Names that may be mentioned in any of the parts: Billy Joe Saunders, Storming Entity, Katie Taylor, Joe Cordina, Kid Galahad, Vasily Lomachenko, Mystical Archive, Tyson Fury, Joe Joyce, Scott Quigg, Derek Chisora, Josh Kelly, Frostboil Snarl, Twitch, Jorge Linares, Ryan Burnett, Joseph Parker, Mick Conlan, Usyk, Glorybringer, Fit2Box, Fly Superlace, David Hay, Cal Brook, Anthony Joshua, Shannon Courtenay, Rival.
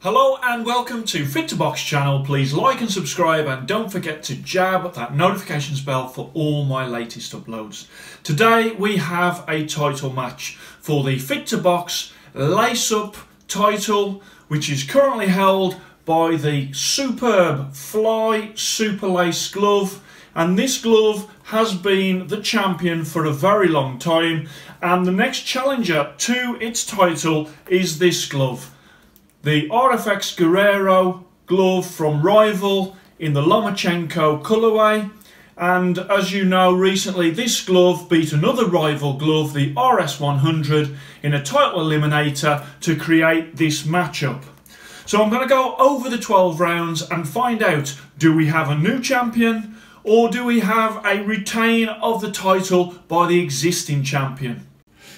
Hello and welcome to Fit2Box channel. Please like and subscribe and don't forget to jab that notifications bell for all my latest uploads. Today we have a title match for the Fit2Box Lace Up title, which is currently held by the superb Fly Superlace glove. And this glove has been the champion for a very long time. And the next challenger to its title is this glove, the RFX Guerrero glove from Rival in the Lomachenko colourway. And as you know, recently this glove beat another Rival glove, the RS100, in a title eliminator to create this matchup. So I'm going to go over the 12 rounds and find out, do we have a new champion or do we have a retain of the title by the existing champion?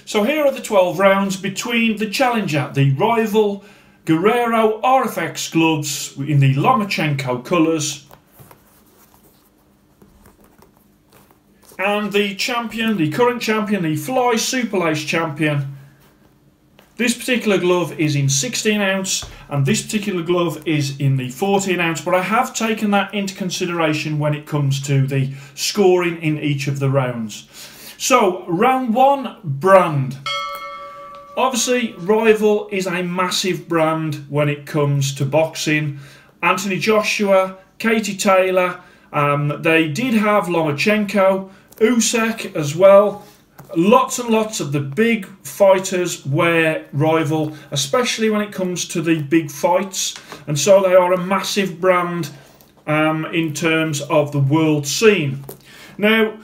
So here are the 12 rounds between the challenger, the Rival Guerrero RFX gloves in the Lomachenko colours, and the champion, the current champion, the Fly Superlace champion. This particular glove is in 16 ounce and this particular glove is in the 14 ounce, but I have taken that into consideration when it comes to the scoring in each of the rounds. So round one, brand. Obviously, Rival is a massive brand when it comes to boxing. Anthony Joshua, Katie Taylor, they did have Lomachenko, Usyk as well. Lots and lots of the big fighters wear Rival, especially when it comes to the big fights. And so they are a massive brand in terms of the world scene. Now,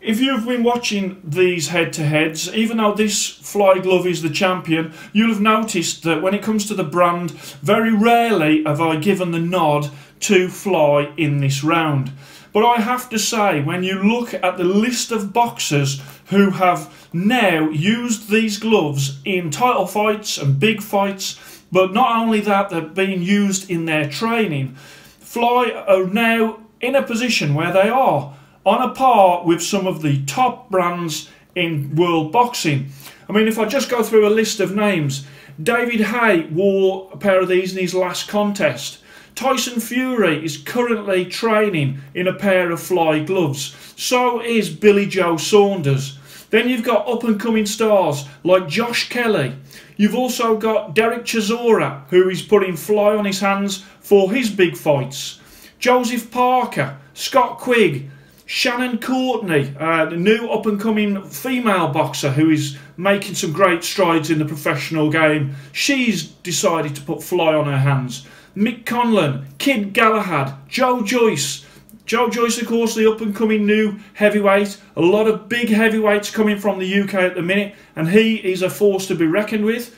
if you've been watching these head-to-heads, even though this Fly glove is the champion, you'll have noticed that when it comes to the brand, very rarely have I given the nod to Fly in this round. But I have to say, when you look at the list of boxers who have now used these gloves in title fights and big fights, but not only that, they're being used in their training, Fly are now in a position where they are on a par with some of the top brands in world boxing. I mean, if I just go through a list of names, David Hay wore a pair of these in his last contest. Tyson Fury is currently training in a pair of Fly gloves. So is Billy Joe Saunders. Then you've got up-and-coming stars like Josh Kelly. You've also got Derek Chisora, who is putting Fly on his hands for his big fights. Joseph Parker, Scott Quigg, Shannon Courtenay, the new up-and-coming female boxer who is making some great strides in the professional game. She's decided to put Fly on her hands. Mick Conlan, Kid Galahad, Joe Joyce. Joe Joyce, of course, the up-and-coming new heavyweight. A lot of big heavyweights coming from the UK at the minute, and he is a force to be reckoned with.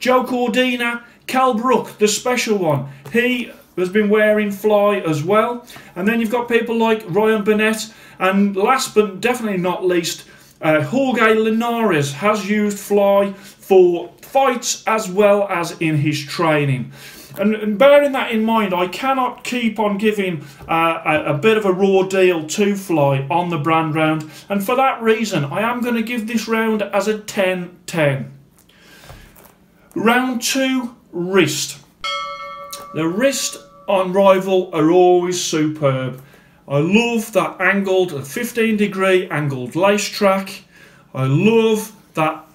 Joe Cordina, Cal Brook, the special one. He has been wearing Fly as well. And then you've got people like Ryan Burnett, and last but definitely not least, Jorge Linares has used Fly for fights as well as in his training. And bearing that in mind, I cannot keep on giving a bit of a raw deal to Fly on the brand round, and for that reason I am going to give this round as a 10-10. Round 2, wrist. The wrist on Rival are always superb. I love that angled, 15-degree angled lace track. I love that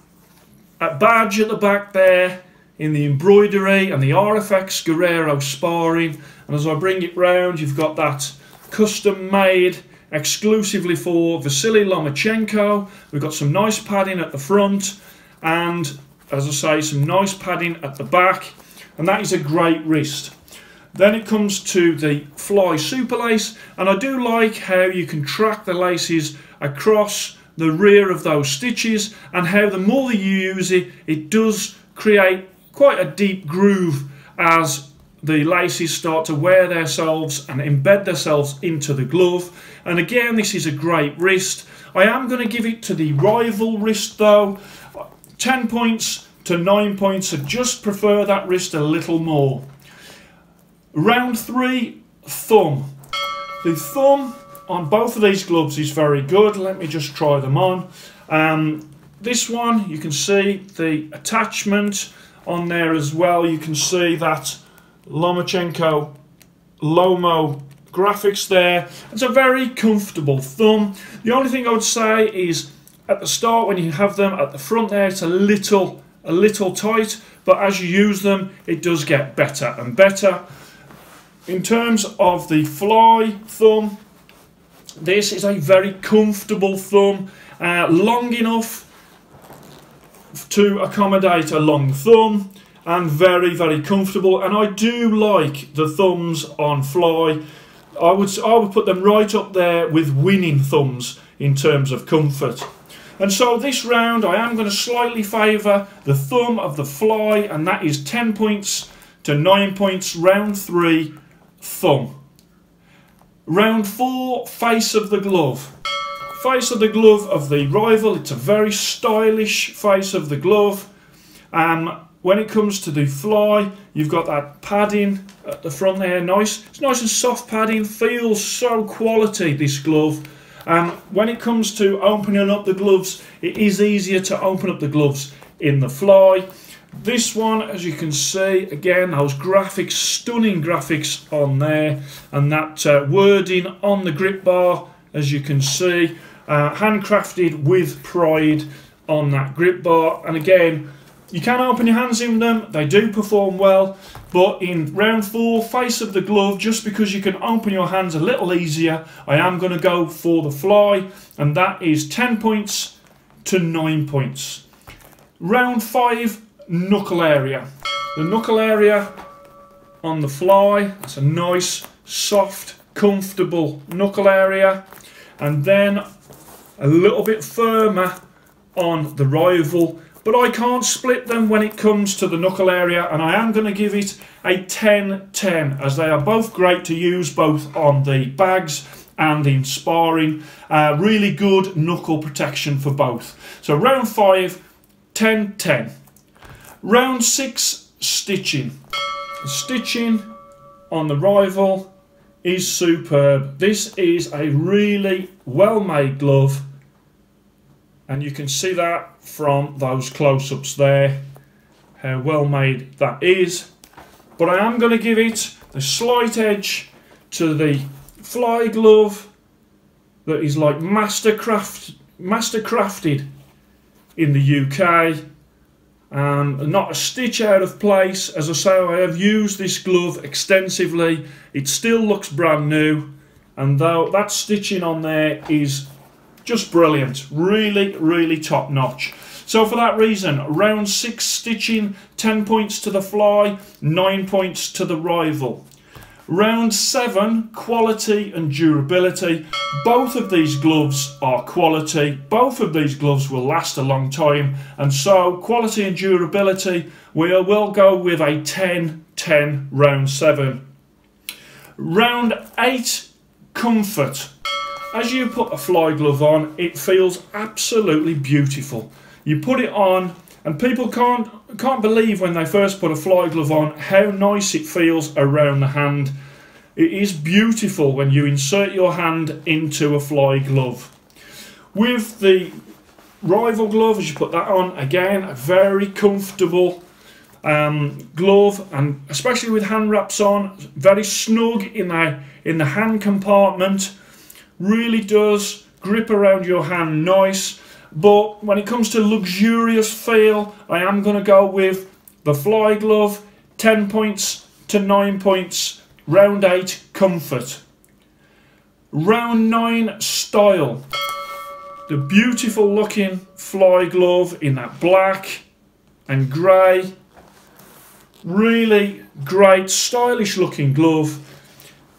badge at the back there in the embroidery and the RFX Guerrero sparring. And as I bring it round, you've got that custom made exclusively for Vasily Lomachenko. We've got some nice padding at the front and, as I say, some nice padding at the back. And that is a great wrist. Then it comes to the Fly Superlace, and I do like how you can track the laces across the rear of those stitches, and how the more you use it, it does create quite a deep groove as the laces start to wear themselves and embed themselves into the glove. And again, this is a great wrist. I am going to give it to the Rival wrist though, 10 points to 9 points. I just prefer that wrist a little more. Round 3, thumb. The thumb on both of these gloves is very good. Let me just try them on. This one, you can see the attachment on there as well. You can see that Lomachenko Lomo graphics there. It's a very comfortable thumb. The only thing I would say is at the start when you have them at the front there, it's a little tight, but as you use them it does get better and better. In terms of the Fly thumb, this is a very comfortable thumb, long enough to accommodate a long thumb and very comfortable. And I do like the thumbs on Fly. I would put them right up there with winning thumbs in terms of comfort. And so this round I am going to slightly favour the thumb of the Fly, and that is 10 points to 9 points, round 3, thumb. Round 4, face of the glove. Face of the glove of the Rival, it's a very stylish face of the glove. When it comes to the Fly, you've got that padding at the front there, nice. It's nice and soft padding, feels so quality, this glove. When it comes to opening up the gloves, it is easier to open up the gloves in the Fly. This one, as you can see, again, those graphics, stunning graphics on there, and that wording on the grip bar, as you can see, handcrafted with pride on that grip bar. And again, you can open your hands in them, they do perform well, but in round 4, face of the glove, just because you can open your hands a little easier, I am going to go for the Fly, and that is 10 points to 9 points. Round 5, knuckle area. The knuckle area on the Fly, it's a nice, soft, comfortable knuckle area, and then a little bit firmer on the Rival. But I can't split them when it comes to the knuckle area, and I am going to give it a 10-10 as they are both great to use, both on the bags and in sparring. Really good knuckle protection for both. So round 5, 10-10. Round 6, stitching. The stitching on the Rival is superb. This is a really well-made glove, and you can see that from those close-ups there, how well made that is. But I am going to give it the slight edge to the Fly glove that is like mastercrafted in the UK. Not a stitch out of place. As I say, I have used this glove extensively. It still looks brand new, and though that stitching on there is just brilliant, really top notch. So for that reason, round 6 stitching, 10 points to the Fly, 9 points to the Rival. Round 7, quality and durability. Both of these gloves are quality, both of these gloves will last a long time, and so quality and durability, we will go with a 10-10 round 7. Round 8, comfort. As you put a Fly glove on, it feels absolutely beautiful. You put it on, and people can't believe when they first put a Fly glove on how nice it feels around the hand. It is beautiful when you insert your hand into a Fly glove. With the Rival glove, as you put that on, again, a very comfortable glove, and especially with hand wraps on, very snug in the hand compartment. Really does grip around your hand nice, but when it comes to luxurious feel, I am going to go with the Fly glove, 10 points to 9 points, round 8, comfort. Round 9, style. The beautiful looking Fly glove in that black and grey. Really great, stylish looking glove.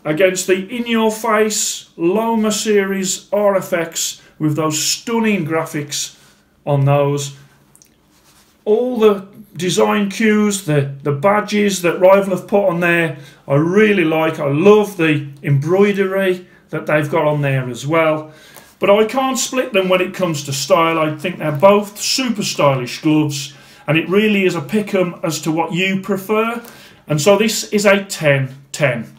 Against the in-your-face Loma Series RFX with those stunning graphics on those. All the design cues, the badges that Rival have put on there, I really like. I love the embroidery that they've got on there as well. But I can't split them when it comes to style. I think they're both super stylish gloves, and it really is a pick-em as to what you prefer. And so this is a 10-10.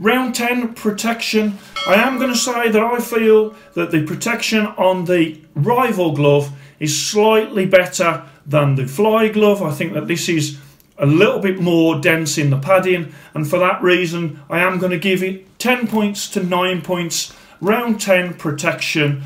Round 10, protection. I am going to say that I feel that the protection on the Rival glove is slightly better than the Fly glove. I think that this is a little bit more dense in the padding, and for that reason I am going to give it 10 points to 9 points. Round 10 protection.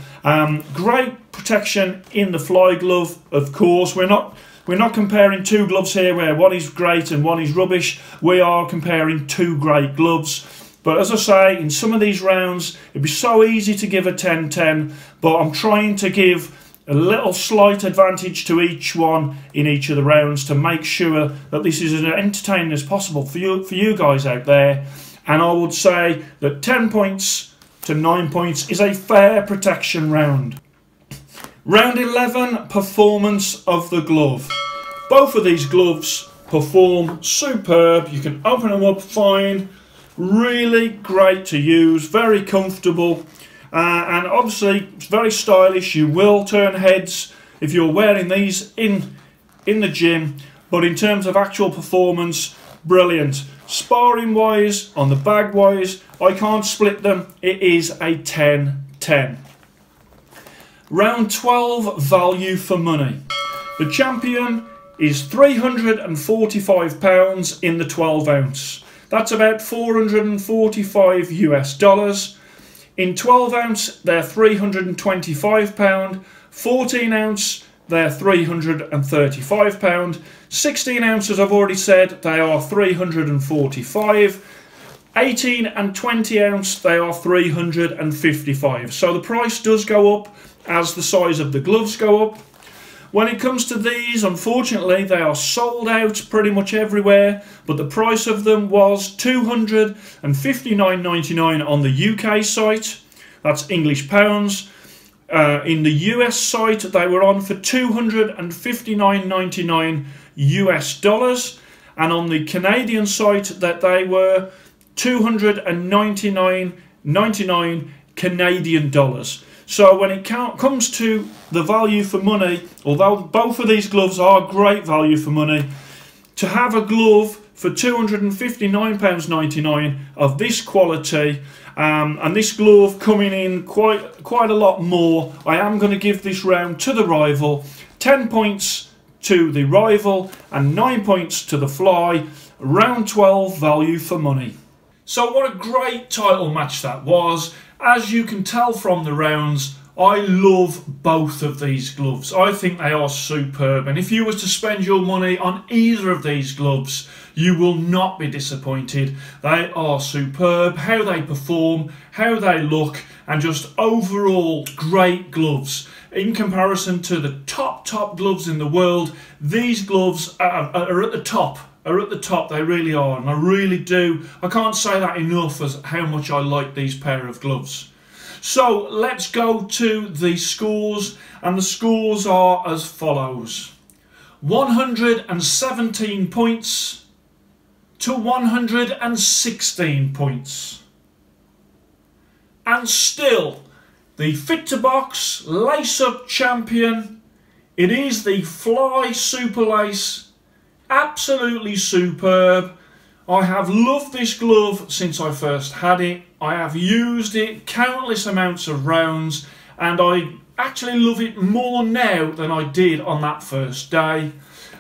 Great protection in the Fly glove, of course. We're not comparing two gloves here where one is great and one is rubbish. We are comparing two great gloves. But as I say, in some of these rounds, it'd be so easy to give a 10-10, but I'm trying to give a little slight advantage to each one in each of the rounds to make sure that this is as entertaining as possible for you guys out there. And I would say that 10 points to 9 points is a fair protection round. Round 11, performance of the glove. Both of these gloves perform superb. You can open them up fine. Really great to use, very comfortable, and obviously it's very stylish. You will turn heads if you're wearing these in the gym, but in terms of actual performance, brilliant. Sparring wise, on the bag wise, I can't split them. It is a 10-10. Round 12, value for money. The champion is £345 in the 12 ounce. That's about $445 US. In 12 ounce, they're £325. 14 ounce, they're £335. 16 ounce, as I've already said, they are £345. 18 and 20 ounce, they are £355. So the price does go up as the size of the gloves go up. When it comes to these, unfortunately, they are sold out pretty much everywhere, but the price of them was $259.99 on the UK site. That's English pounds. In the US site, they were on for $259.99 US dollars. And on the Canadian site, that they were $299.99 Canadian dollars. So when it comes to the value for money, although both of these gloves are great value for money, to have a glove for £259.99 of this quality, and this glove coming in quite a lot more, I am going to give this round to the Rival. 10 points to the Rival and 9 points to the Fly. Round 12, value for money. So what a great title match that was. As you can tell from the rounds, I love both of these gloves. I think they are superb, and if you were to spend your money on either of these gloves, you will not be disappointed. They are superb, how they perform, how they look, and just overall great gloves. In comparison to the top gloves in the world, these gloves are at the top. They really are, and I really do. I can't say that enough as how much I like these pair of gloves. So let's go to the scores, and the scores are as follows. 117 points to 116 points. And still, the Fit2Box Lace-Up Champion, it is the Fly Superlace. Absolutely superb. I have loved this glove since I first had it. I have used it countless amounts of rounds, and I actually love it more now than I did on that first day.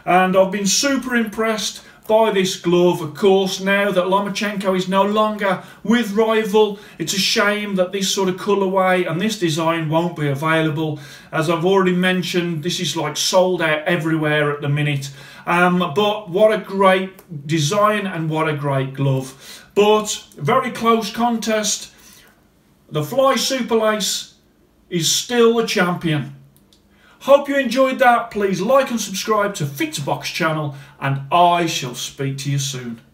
And I've been super impressed by this glove. Of course, now that Lomachenko is no longer with Rival, it's a shame that this sort of colourway and this design won't be available. As I've already mentioned, this is like sold out everywhere at the minute. But what a great design and what a great glove. But very close contest. The Fly Superlace is still the champion. Hope you enjoyed that. Please like and subscribe to Fit2Box channel, and I shall speak to you soon.